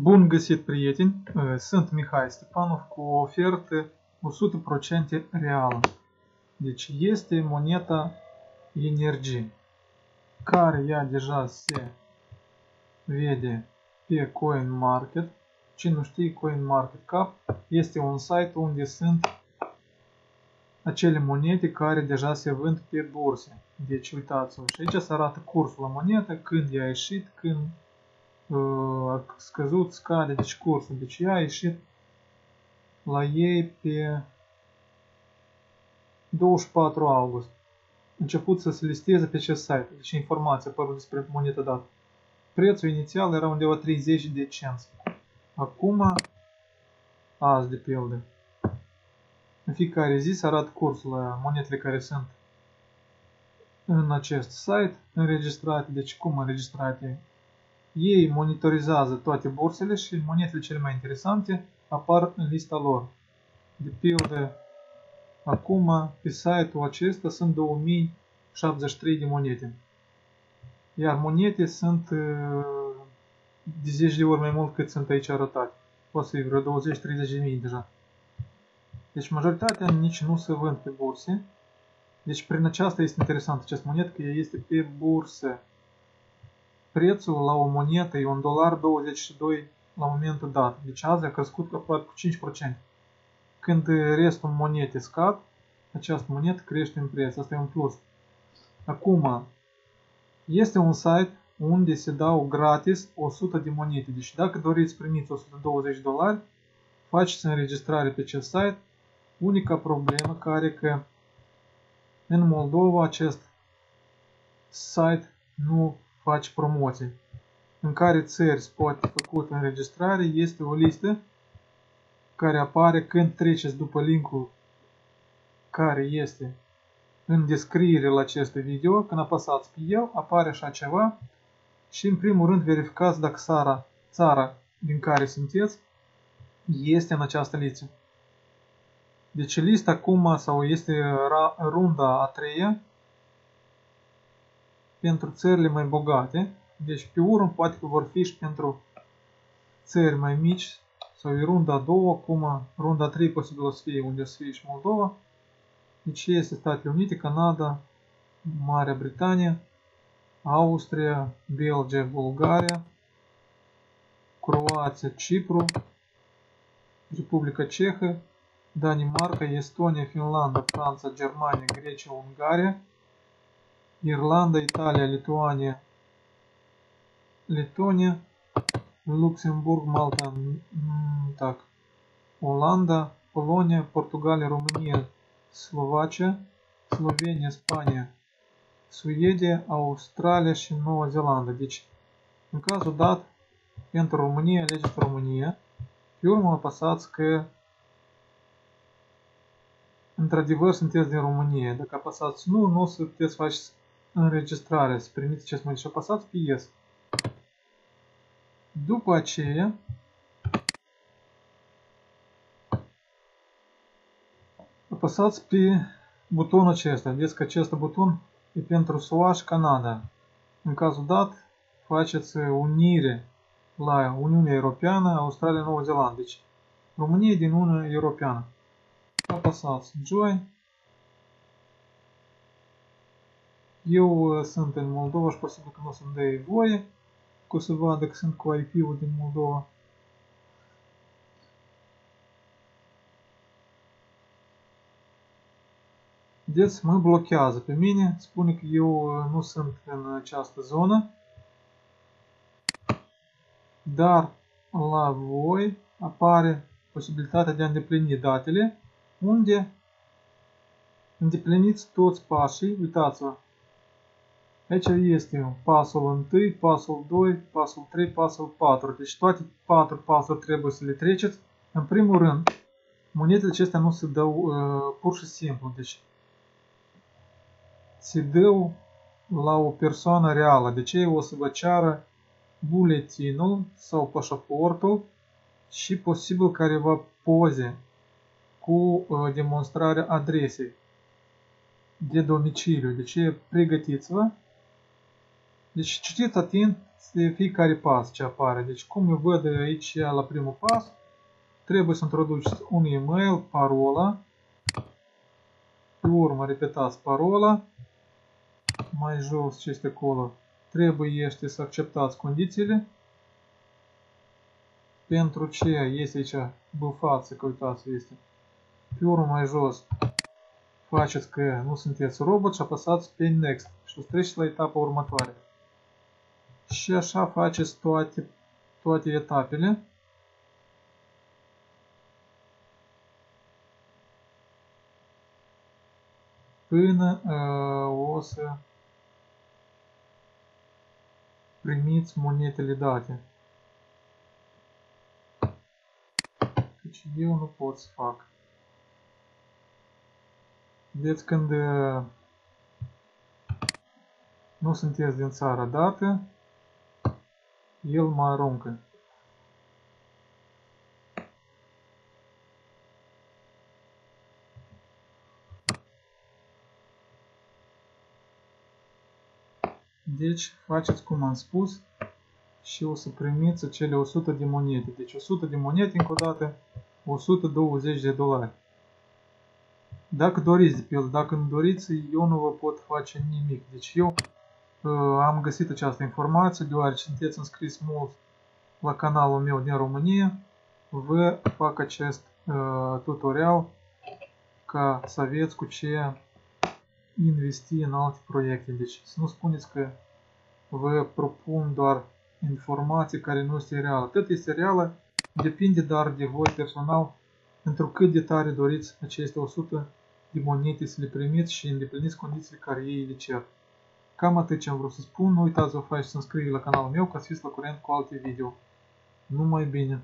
Bun găsit, prieteni! Sunt Mihai Stepanov cu o ofertă 100% reală. Deci este moneta energie, care ea deja se vede pe CoinMarket. Cine nu știe, CoinMarketCap este un site unde sunt acele monete care deja se vând pe burse. Deci uitați-vă, și aici se arată cursul la monetă, când i-a ieșit, când a scăzut, scade, deci cursul. Deci ea a ieșit la ei pe 24 august. A început să se listeze pe acest site. Deci informația apărut despre moneta dată. Prețul inițial era undeva 30 de cenți. Acum, azi de pildă, în fiecare zi se arată cursul la monetele care sunt în acest site înregistrate. Deci cum înregistrate? Ei monitorizează toate bursele și monetele cele mai interesante apar în lista lor. De pildă, acum pe site-ul acesta sunt 2073 de monete. Iar monete sunt de 10 de ori mai mult cât sunt aici arătate. O să fie vreo 20-30.000 deja. Deci majoritatea nici nu se vând pe burse. Deci prin aceasta este interesant această monetă, că ea este pe bursă. Prețul la o monetă e $1,22 la momentul dat. Deci azi a crescut aproape cu 5%. Când restul monetei scad, această monetă crește în preț. Asta e un plus. Acum, este un site unde se dau gratis 100 de monete. Deci dacă doriți să primiți $120, faceți înregistrare pe acest site. Unica problemă care că în Moldova acest site nu faci promoții. În care țări se poate făcut înregistrare, este o listă care apare când treceți după linkul care este în descriere la acest video. Când apăsați pe el, apare așa ceva și în primul rând verificați dacă țara din care sunteți este în această listă. Deci lista acum sau este runda a treia pentru țările mai bogate, deci pe urmă poate că vor fi și pentru țări mai mici, sau e runda a doua, acum runda a trei posibil o să fie, unde o să fie și Moldova, deci este Statele Unite, Canada, Marea Britanie, Austria, Belgia, Bulgaria, Croația, Cipru, Republica Cehă, Danimarca, Estonia, Finlanda, Franța, Germania, Grecia, Ungaria, Irlanda, Italia, Lituania, Letonia, Luxemburg, Malta, так, Olanda, Polonia, Portugalia, România, Slovacia, Slovenia, Spania, Suedia, Australia și Noua Zeelandă. Deci, în cazul dat, pentru România, alegeți România. Pe urmă apăsați că într-adevăr sunteți din România. Dacă apăsați nu, nu o să puteți face înregistrare, să primiți acest moment și apăsați pe Yes. După aceea, apăsați pe butonul acesta. Vedeți că acest buton e pentru SUA și Canada. În cazul dat, faceți unire la Uniunea Europeană, Australia, Noua Zeelandă. Deci, România din Uniunea Europeană. Apăsați Join. Eu sunt în Moldova și posibil că nu o să-mi dea voie, că o să vadă că sunt cu IP-ul din Moldova. Deci mă blochează pe mine, spune că eu nu sunt în această zonă, dar la voi apare posibilitatea de a îndeplini datele, unde îndepliniți toți pașii. Uitați-vă, aici este pasul 1, pasul 2, pasul 3, pasul 4. Deci toate 4 pasuri trebuie să le treceți. În primul rând, monetele acestea nu se dau pur și simplu. Deci se dau la o persoană reală. Deci ei o să vă ceară buletinul sau pașaportul și posibil careva poze cu demonstrarea adresei de domiciliu. Deci pregătiți-vă. Deci citiți atent de fiecare pas ce apare. Deci cum eu văd aici la primul pas, trebuie să introduceți un e-mail, parola, pe urmă repetați parola, mai jos ce este acolo, trebuie să acceptați condițiile, pentru ce este aici bufață, că uitați este, pe urmă mai jos faceți că nu sunteți robot și apăsați pe next și o treceți la etapa următoare. Și așa faceți toate etapele. Până o să primiți monetele date. Deci eu nu pot să fac. Vedeți, când nu sunteți din țara dată, el mă aruncă. Deci faceți cum am spus și o să primiți acele 100 de monede. Deci 100 de monede, încă o dată, 120 de dolari. Dacă doriți, de pildă, dacă nu doriți, eu nu vă pot face nimic. Deci eu am găsit această informație, deoarece sunteți înscris mult la canalul meu din România. Vă fac acest tutorial ca să aveți cu ce investi în alte proiecte. Deci să nu spuneți că vă propun doar informații care nu este reală. Tot este reală, depinde doar de voi personal, pentru cât de tare doriți aceste 100 de monete să le primiți și îndepliniți condițiile care ei le cer. Cam atât ce am vrut să spun. Nu uitați să vă faceți să înscrieți la canalul meu ca să fiți la curent cu alte video. Numai bine!